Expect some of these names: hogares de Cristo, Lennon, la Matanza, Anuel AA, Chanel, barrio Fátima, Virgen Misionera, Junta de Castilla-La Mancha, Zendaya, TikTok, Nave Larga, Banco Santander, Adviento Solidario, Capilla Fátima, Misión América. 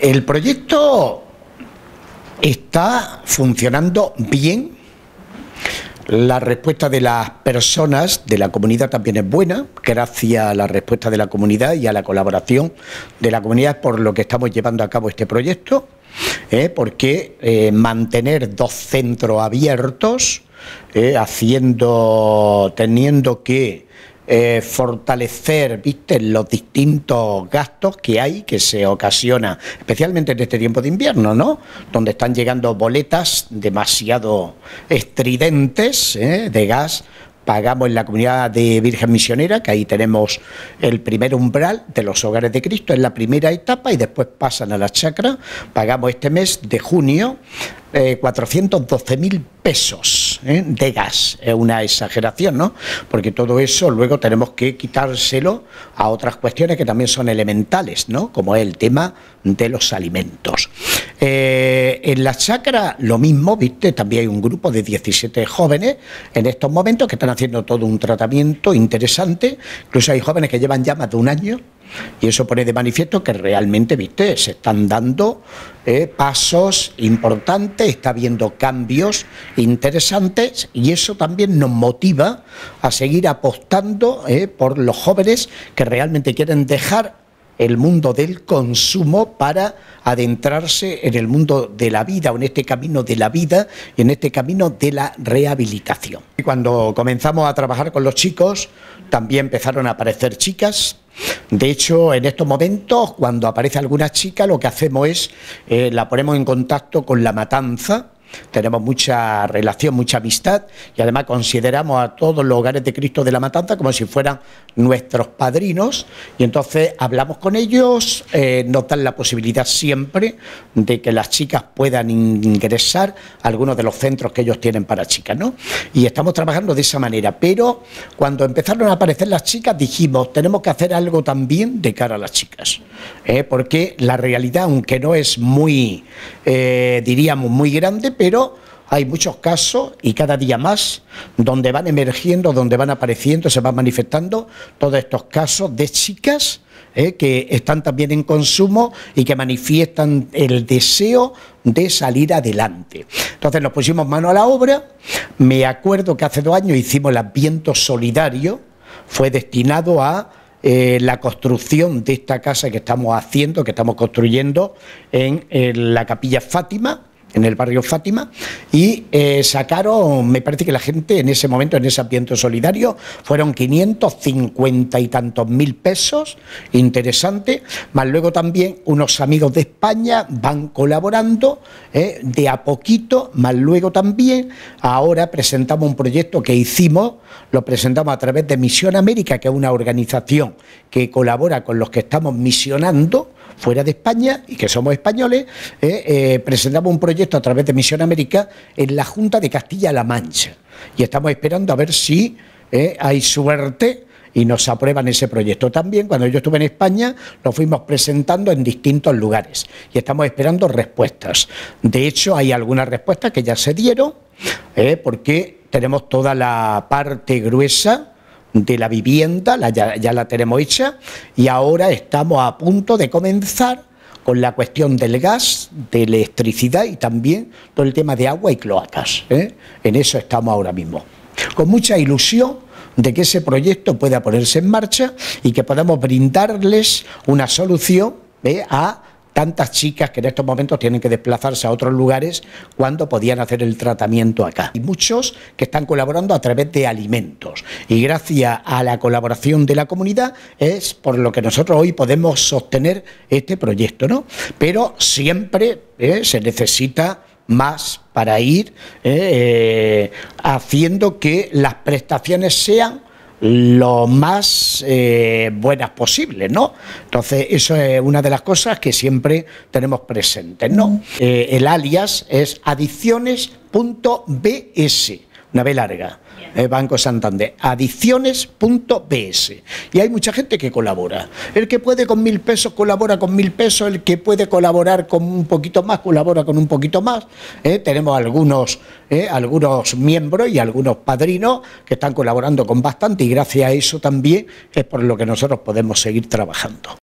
El proyecto está funcionando bien. La respuesta de las personas de la comunidad también es buena, gracias a la respuesta de la comunidad y a la colaboración de la comunidad por lo que estamos llevando a cabo este proyecto, porque mantener dos centros abiertos, teniendo que fortalecer, ¿viste?, los distintos gastos que hay, que se ocasiona, especialmente en este tiempo de invierno, ¿no?, donde están llegando boletas demasiado estridentes de gas. Pagamos en la comunidad de Virgen Misionera, que ahí tenemos el primer umbral de los hogares de Cristo, es la primera etapa, y después pasan a la chacra. Pagamos este mes de junio 412.000 pesos de gas. Es una exageración, ¿no?, porque todo eso luego tenemos que quitárselo a otras cuestiones que también son elementales, ¿no?, como es el tema de los alimentos. En la chacra lo mismo, ¿viste? También hay un grupo de 17 jóvenes en estos momentos que están haciendo todo un tratamiento interesante. Incluso hay jóvenes que llevan ya más de un año, y eso pone de manifiesto que realmente, ¿viste?, se están dando pasos importantes, está habiendo cambios interesantes, y eso también nos motiva a seguir apostando por los jóvenes que realmente quieren dejar el mundo del consumo para adentrarse en el mundo de la vida, o en este camino de la vida y en este camino de la rehabilitación. Y cuando comenzamos a trabajar con los chicos, también empezaron a aparecer chicas. De hecho, en estos momentos, cuando aparece alguna chica, lo que hacemos es la ponemos en contacto con La Matanza. Tenemos mucha relación, mucha amistad, y además consideramos a todos los hogares de Cristo de La Matanza como si fueran nuestros padrinos, y entonces hablamos con ellos, nos dan la posibilidad siempre de que las chicas puedan ingresar a algunos de los centros que ellos tienen para chicas, ¿no? Y estamos trabajando de esa manera, pero cuando empezaron a aparecer las chicas dijimos, tenemos que hacer algo también de cara a las chicas, porque la realidad, aunque no es muy, diríamos, muy grande, pero hay muchos casos, y cada día más, donde van emergiendo, donde van apareciendo, se van manifestando todos estos casos de chicas que están también en consumo y que manifiestan el deseo de salir adelante. Entonces nos pusimos mano a la obra. Me acuerdo que hace 2 años hicimos el Adviento Solidario, fue destinado a la construcción de esta casa que estamos haciendo, que estamos construyendo en la Capilla Fátima, en el barrio Fátima, y sacaron, me parece que la gente en ese momento, en ese Adviento Solidario, fueron 550 y tantos mil pesos, interesante, más luego también unos amigos de España van colaborando de a poquito, más luego también, ahora presentamos un proyecto que hicimos, lo presentamos a través de Misión América, que es una organización que colabora con los que estamos misionando fuera de España y que somos españoles, presentamos un proyecto a través de Misión América en la Junta de Castilla-La Mancha, y estamos esperando a ver si hay suerte y nos aprueban ese proyecto. También cuando yo estuve en España lo fuimos presentando en distintos lugares y estamos esperando respuestas. De hecho hay algunas respuestas que ya se dieron, porque tenemos toda la parte gruesa de la vivienda, ya la tenemos hecha, y ahora estamos a punto de comenzar con la cuestión del gas, de electricidad y también todo el tema de agua y cloacas. En eso estamos ahora mismo, con mucha ilusión de que ese proyecto pueda ponerse en marcha y que podamos brindarles una solución a tantas chicas que en estos momentos tienen que desplazarse a otros lugares cuando podían hacer el tratamiento acá. Hay muchos que están colaborando a través de alimentos, y gracias a la colaboración de la comunidad es por lo que nosotros hoy podemos sostener este proyecto, ¿no? Pero siempre se necesita más para ir haciendo que las prestaciones sean lo más buenas posibles, ¿no? Entonces eso es una de las cosas que siempre tenemos presentes, ¿no? El alias es adicciones.bs, Nave Larga, Banco Santander, adicciones.bs, y hay mucha gente que colabora. El que puede con 1.000 pesos colabora con 1.000 pesos, el que puede colaborar con un poquito más colabora con un poquito más. Tenemos algunos miembros y algunos padrinos que están colaborando con bastante, y gracias a eso también es por lo que nosotros podemos seguir trabajando.